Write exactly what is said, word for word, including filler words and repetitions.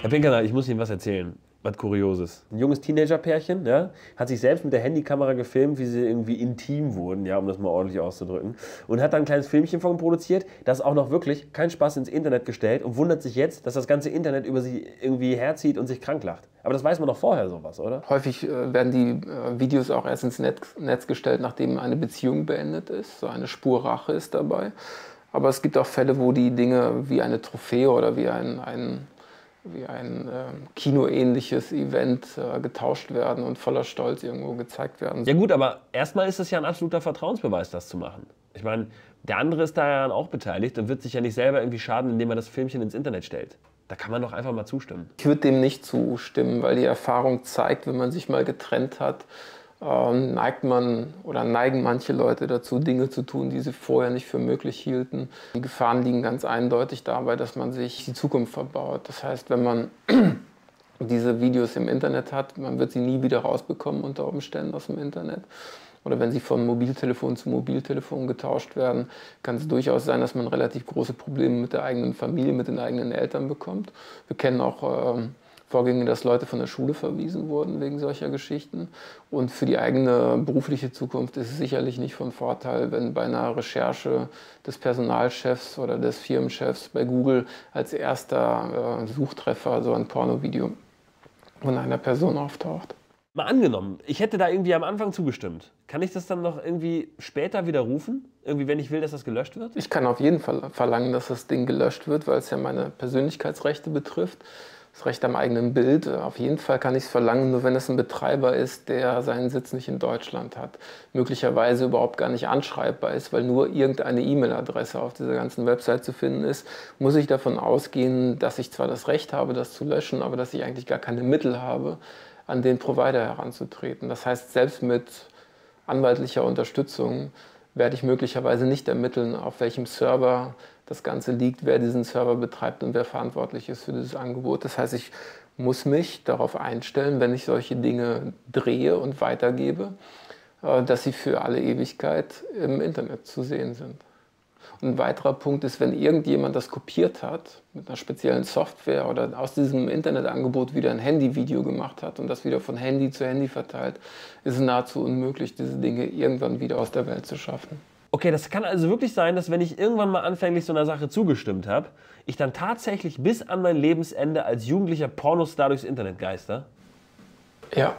Herr Pinkerneil, ich muss Ihnen was erzählen, was Kurioses. Ein junges Teenager-Pärchen, ja, hat sich selbst mit der Handykamera gefilmt, wie sie irgendwie intim wurden, ja, um das mal ordentlich auszudrücken. Und hat dann ein kleines Filmchen von produziert, das auch noch wirklich keinen Spaß ins Internet gestellt und wundert sich jetzt, dass das ganze Internet über sie irgendwie herzieht und sich kranklacht. Aber das weiß man doch vorher sowas, oder? Häufig äh, werden die äh, Videos auch erst ins Netz, Netz gestellt, nachdem eine Beziehung beendet ist. So eine Spur Rache ist dabei. Aber es gibt auch Fälle, wo die Dinge wie eine Trophäe oder wie ein... ein wie ein äh, kinoähnliches Event äh, getauscht werden und voller Stolz irgendwo gezeigt werden. Ja gut, aber erstmal ist es ja ein absoluter Vertrauensbeweis, das zu machen. Ich meine, der andere ist daran auch beteiligt und wird sich ja nicht selber irgendwie schaden, indem er das Filmchen ins Internet stellt. Da kann man doch einfach mal zustimmen. Ich würde dem nicht zustimmen, weil die Erfahrung zeigt, wenn man sich mal getrennt hat, ähm, neigt man oder neigen manche Leute dazu, Dinge zu tun, die sie vorher nicht für möglich hielten. Die Gefahren liegen ganz eindeutig dabei, dass man sich die Zukunft verbaut. Das heißt, wenn man diese Videos im Internet hat, man wird sie nie wieder rausbekommen unter Umständen aus dem Internet. Oder wenn sie von Mobiltelefon zu Mobiltelefon getauscht werden, kann es durchaus sein, dass man relativ große Probleme mit der eigenen Familie, mit den eigenen Eltern bekommt. Wir kennen auch... Äh, Vorgänge, dass Leute von der Schule verwiesen wurden wegen solcher Geschichten. Und für die eigene berufliche Zukunft ist es sicherlich nicht von Vorteil, wenn bei einer Recherche des Personalchefs oder des Firmenchefs bei Google als erster äh, Suchtreffer so ein Pornovideo von einer Person auftaucht. Mal angenommen, ich hätte da irgendwie am Anfang zugestimmt. Kann ich das dann noch irgendwie später widerrufen? Irgendwie, wenn ich will, dass das gelöscht wird? Ich kann auf jeden Fall verlangen, dass das Ding gelöscht wird, weil es ja meine Persönlichkeitsrechte betrifft. Das Recht am eigenen Bild, auf jeden Fall kann ich es verlangen, nur wenn es ein Betreiber ist, der seinen Sitz nicht in Deutschland hat, möglicherweise überhaupt gar nicht anschreibbar ist, weil nur irgendeine E-Mail-Adresse auf dieser ganzen Website zu finden ist, muss ich davon ausgehen, dass ich zwar das Recht habe, das zu löschen, aber dass ich eigentlich gar keine Mittel habe, an den Provider heranzutreten. Das heißt, selbst mit anwaltlicher Unterstützung werde ich möglicherweise nicht ermitteln, auf welchem Server das Ganze liegt, wer diesen Server betreibt und wer verantwortlich ist für dieses Angebot. Das heißt, ich muss mich darauf einstellen, wenn ich solche Dinge drehe und weitergebe, dass sie für alle Ewigkeit im Internet zu sehen sind. Und ein weiterer Punkt ist, wenn irgendjemand das kopiert hat, mit einer speziellen Software oder aus diesem Internetangebot wieder ein Handyvideo gemacht hat und das wieder von Handy zu Handy verteilt, ist es nahezu unmöglich, diese Dinge irgendwann wieder aus der Welt zu schaffen. Okay, das kann also wirklich sein, dass wenn ich irgendwann mal anfänglich so einer Sache zugestimmt habe, ich dann tatsächlich bis an mein Lebensende als jugendlicher Pornostar durchs Internet geister? Ja.